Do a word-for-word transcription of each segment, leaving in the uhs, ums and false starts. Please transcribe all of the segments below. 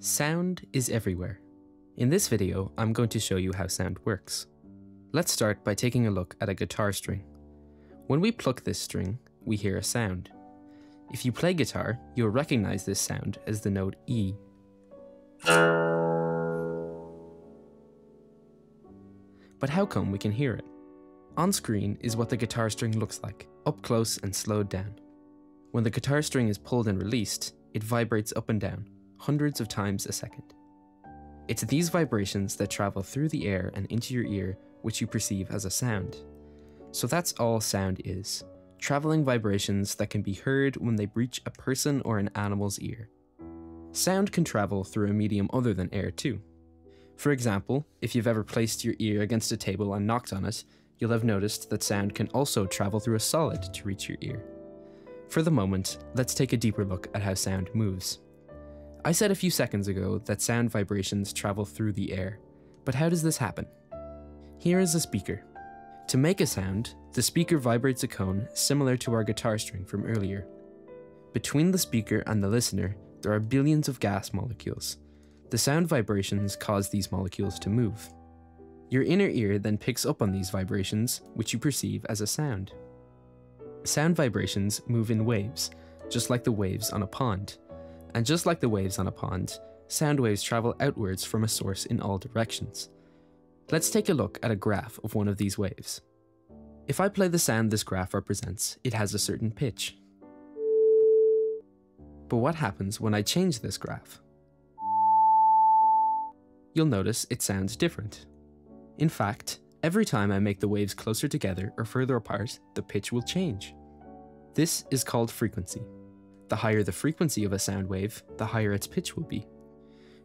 Sound is everywhere. In this video, I'm going to show you how sound works. Let's start by taking a look at a guitar string. When we pluck this string, we hear a sound. If you play guitar, you'll recognize this sound as the note E. But how come we can hear it? On screen is what the guitar string looks like, up close and slowed down. When the guitar string is pulled and released, it vibrates up and down, hundreds of times a second. It's these vibrations that travel through the air and into your ear, which you perceive as a sound. So that's all sound is, traveling vibrations that can be heard when they reach a person or an animal's ear. Sound can travel through a medium other than air too. For example, if you've ever placed your ear against a table and knocked on it, you'll have noticed that sound can also travel through a solid to reach your ear. For the moment, let's take a deeper look at how sound moves. I said a few seconds ago that sound vibrations travel through the air, but how does this happen? Here is a speaker. To make a sound, the speaker vibrates a cone similar to our guitar string from earlier. Between the speaker and the listener, there are billions of gas molecules. The sound vibrations cause these molecules to move. Your inner ear then picks up on these vibrations, which you perceive as a sound. Sound vibrations move in waves, just like the waves on a pond. And just like the waves on a pond, sound waves travel outwards from a source in all directions. Let's take a look at a graph of one of these waves. If I play the sound this graph represents, it has a certain pitch. But what happens when I change this graph? You'll notice it sounds different. In fact, every time I make the waves closer together or further apart, the pitch will change. This is called frequency. The higher the frequency of a sound wave, the higher its pitch will be.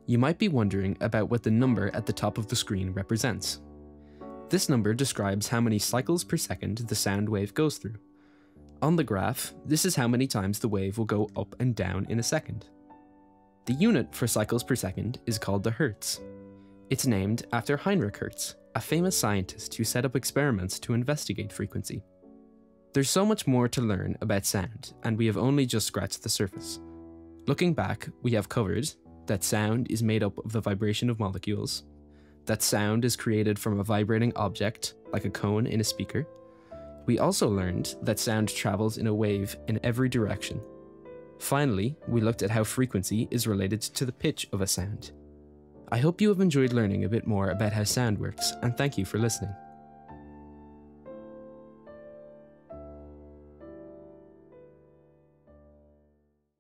You might be wondering about what the number at the top of the screen represents. This number describes how many cycles per second the sound wave goes through. On the graph, this is how many times the wave will go up and down in a second. The unit for cycles per second is called the hertz. It's named after Heinrich Hertz, a famous scientist who set up experiments to investigate frequency. There's so much more to learn about sound, and we have only just scratched the surface. Looking back, we have covered that sound is made up of the vibration of molecules, that sound is created from a vibrating object, like a cone in a speaker. We also learned that sound travels in a wave in every direction. Finally, we looked at how frequency is related to the pitch of a sound. I hope you have enjoyed learning a bit more about how sound works, and thank you for listening.